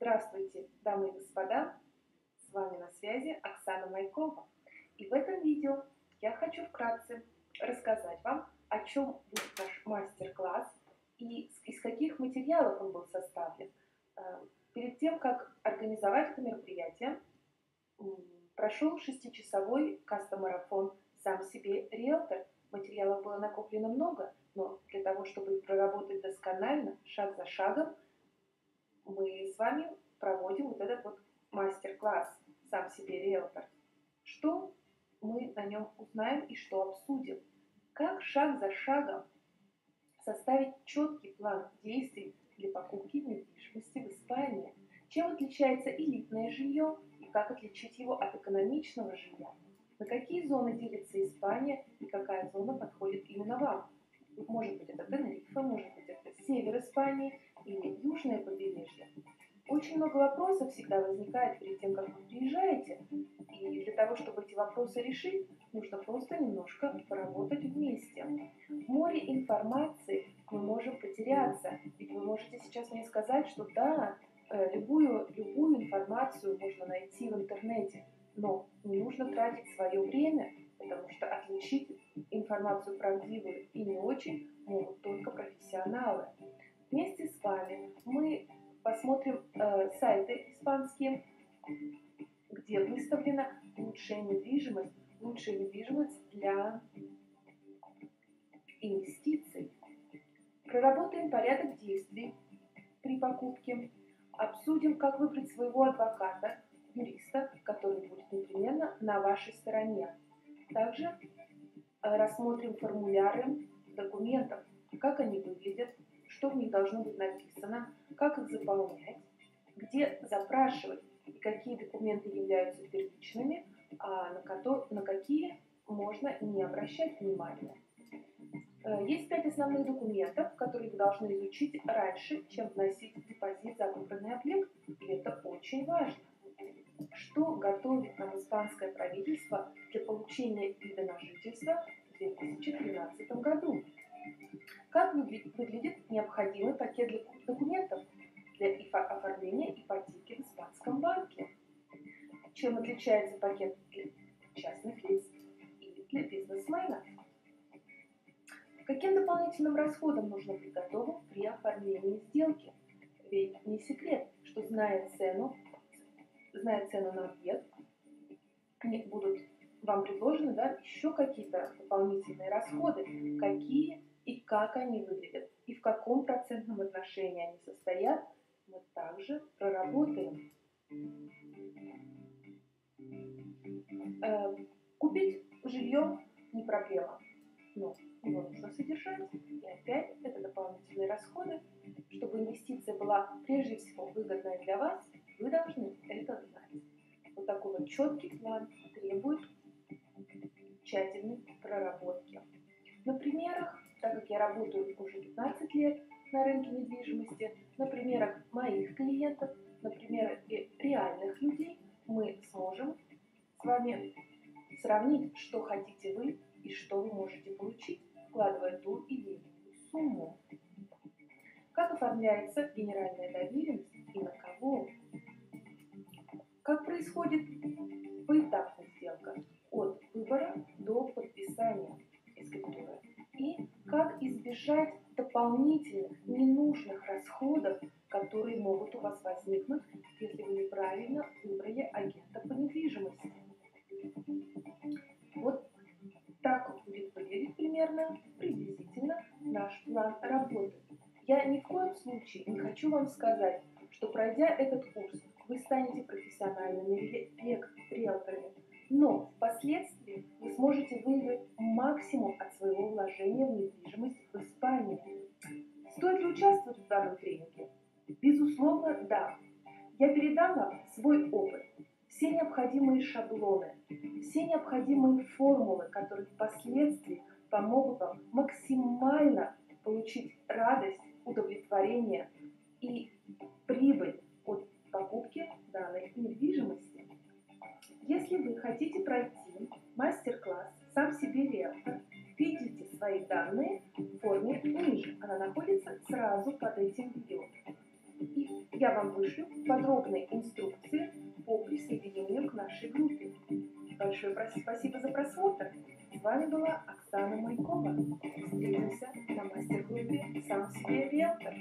Здравствуйте, дамы и господа! С вами на связи Оксана Майкова. И в этом видео я хочу вкратце рассказать вам, о чем будет наш мастер-класс и из каких материалов он был составлен. Перед тем, как организовать это мероприятие, прошел 6-часовой кастомарафон «Сам себе риэлтор». Материалов было накоплено много, но для того, чтобы их проработать досконально, шаг за шагом, мы с вами проводим вот этот вот мастер-класс «Сам себе риэлтор». Что мы на нем узнаем и что обсудим? Как шаг за шагом составить четкий план действий для покупки недвижимости в Испании? Чем отличается элитное жилье и как отличить его от экономичного жилья? На какие зоны делится Испания и какая зона подходит именно вам? Может быть, это Тенерифа, может быть, это север Испании или южное побережье. Очень много вопросов всегда возникает перед тем, как вы приезжаете. И для того, чтобы эти вопросы решить, нужно просто немножко поработать вместе. В море информации мы можем потеряться. Ведь вы можете сейчас мне сказать, что да, любую информацию можно найти в интернете. Но не нужно тратить свое время, потому что отличить информацию правдивую и не очень могут только профессионалы. Вместе с вами мы посмотрим сайты испанские, где выставлена лучшая недвижимость для инвестиций. Проработаем порядок действий при покупке, обсудим, как выбрать своего адвоката, юриста, который будет непременно на вашей стороне. Также рассмотрим формуляры документов, как они выглядят, что в них должно быть написано, как их заполнять, где запрашивать и какие документы являются первичными, а на какие можно не обращать внимания. Есть 5 основных документов, которые вы должны изучить раньше, чем вносить депозит за выбранный объект, и это очень важно. Что готовит нам испанское правительство для получения вида на жительство в 2013 году? Как выглядит необходимый пакет документов для оформления ипотеки в испанском банке? Чем отличается пакет для частных лиц и для бизнесмена? Каким дополнительным расходам нужно быть готовым при оформлении сделки? Ведь не секрет, что зная цену на объект, будут вам предложены еще какие-то дополнительные расходы, какие и как они выглядят, и в каком процентном отношении они состоят, мы также проработаем. Купить жилье не проблема, но его нужно содержать, и опять это дополнительные расходы. Чтобы инвестиция была прежде всего выгодная для вас, вы должны это знать. Вот такой вот четкий план требует тщательной проработки. На примерах, так как я работаю уже 15 лет на рынке недвижимости, на примерах моих клиентов, на примерах реальных людей, мы сможем с вами сравнить, что хотите вы и что вы можете получить, вкладывая ту или иную сумму. Как оформляется генеральная доверенность и на кого? Как происходит поэтапная сделка от выбора до подписания эскриптуры? И как избежать дополнительных ненужных расходов, которые могут у вас возникнуть, если вы неправильно выбрали агента по недвижимости? Вот так будет выглядеть примерно приблизительно наш план работы. Я ни в коем случае не хочу вам сказать, что пройдя этот курс, вы станете профессиональными риэлторами, но впоследствии вы сможете выиграть максимум от своего вложения в недвижимость в Испании. Стоит ли участвовать в данном тренинге? Безусловно, да. Я передам вам свой опыт, все необходимые шаблоны, все необходимые формулы, которые впоследствии помогут вам максимально получить радость, удовлетворение и прибыль от покупки данной недвижимости. Если вы хотите пройти мастер-класс «Сам себе риэлтор», введите свои данные в форме ниже. Она находится сразу под этим видео. И я примером выше подробные инструкции по присоединению к нашей группе. Большое спасибо за просмотр. С вами была Оксана Майкова. Встретимся на мастер-клубе «Сам себе риэлтор».